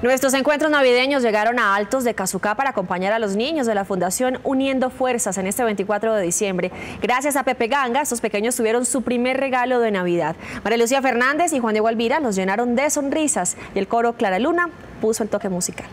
Nuestros encuentros navideños llegaron a Altos de Cazucá para acompañar a los niños de la Fundación Uniendo Fuerzas en este 24 de diciembre. Gracias a Pepe Ganga, estos pequeños tuvieron su primer regalo de Navidad. María Lucía Fernández y Juan Diego Alvira los llenaron de sonrisas y el coro Clara Luna puso el toque musical.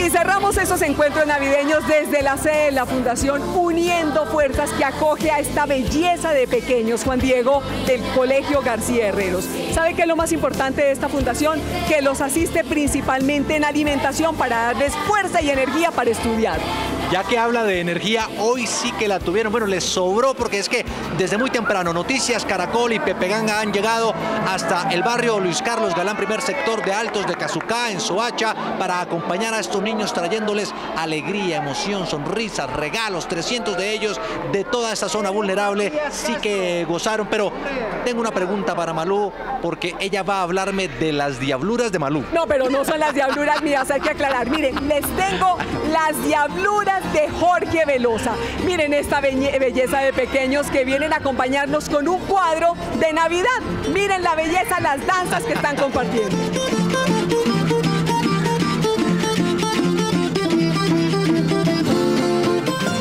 Y cerramos estos encuentros navideños desde la sede de la Fundación Uniendo Fuerzas, que acoge a esta belleza de pequeños, Juan Diego, del Colegio García Herreros. ¿Sabe qué es lo más importante de esta fundación? Que los asiste principalmente en alimentación para darles fuerza y energía para estudiar. Ya que habla de energía, hoy sí que la tuvieron. Bueno, les sobró, porque es que desde muy temprano Noticias Caracol y Pepe Ganga han llegado hasta el barrio Luis Carlos Galán, primer sector de Altos de Cazucá, en Soacha, para acompañar a estos niños, trayéndoles alegría, emoción, sonrisas, regalos. 300 de ellos de toda esta zona vulnerable sí que gozaron. Pero tengo una pregunta para Malú, porque ella va a hablarme de las diabluras de Malú. No, pero no son las diabluras mías, hay que aclarar. Miren, les tengo las diabluras de Jorge Velosa. Miren esta belleza de pequeños que vienen a acompañarnos con un cuadro de Navidad. Miren la belleza, las danzas que están compartiendo.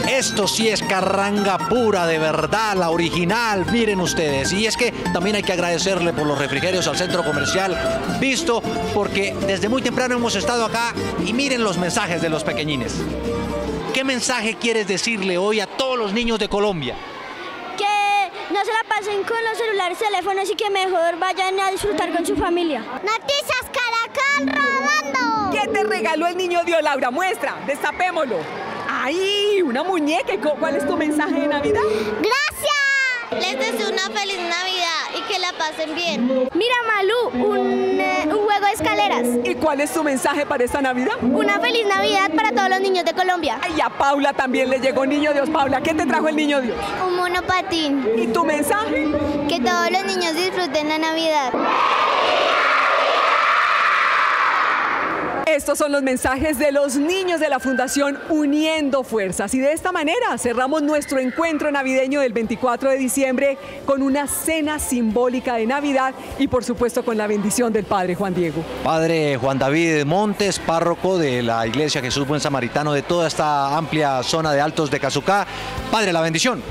Esto sí es carranga pura, de verdad, la original, miren ustedes. Y es que también hay que agradecerle por los refrigerios al centro comercial Visto, porque desde muy temprano hemos estado acá y miren los mensajes de los pequeñines. ¿Qué mensaje quieres decirle hoy a todos los niños de Colombia? Que no se la pasen con los celulares, teléfonos, y que mejor vayan a disfrutar con su familia. Noticias Caracol rodando. ¿Qué te regaló el niño Dios, Laura? Muestra, destapémoslo. ¡Ay! ¡Una muñeca! ¿Cuál es tu mensaje de Navidad? ¡Gracias! Les deseo una feliz Navidad y que la pasen bien. Mira, Malú, un juego de escaleras. ¿Y cuál es tu mensaje para esta Navidad? Una feliz Navidad para todos los niños de Colombia. ¡Ay! A Paula también le llegó Niño Dios. Paula, ¿qué te trajo el Niño Dios? Un monopatín. ¿Y tu mensaje? Que todos los niños disfruten la Navidad. Estos son los mensajes de los niños de la Fundación Uniendo Fuerzas. Y de esta manera cerramos nuestro encuentro navideño del 24 de diciembre con una cena simbólica de Navidad y por supuesto con la bendición del Padre Juan Diego. Padre Juan David Montes, párroco de la Iglesia Jesús Buen Samaritano de toda esta amplia zona de Altos de Cazucá. Padre, la bendición.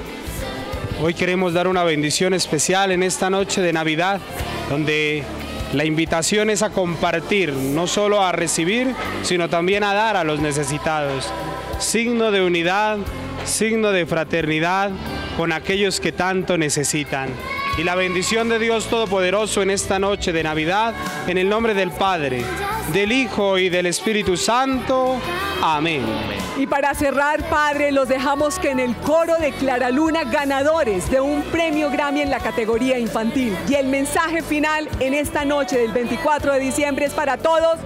Hoy queremos dar una bendición especial en esta noche de Navidad, donde la invitación es a compartir, no solo a recibir, sino también a dar a los necesitados. Signo de unidad, signo de fraternidad con aquellos que tanto necesitan. Y la bendición de Dios Todopoderoso en esta noche de Navidad, en el nombre del Padre, del Hijo y del Espíritu Santo. Amén. Y para cerrar, Padre, los dejamos que en el coro de Clara Luna, ganadores de un premio Grammy en la categoría infantil. Y el mensaje final en esta noche del 24 de diciembre es para todos.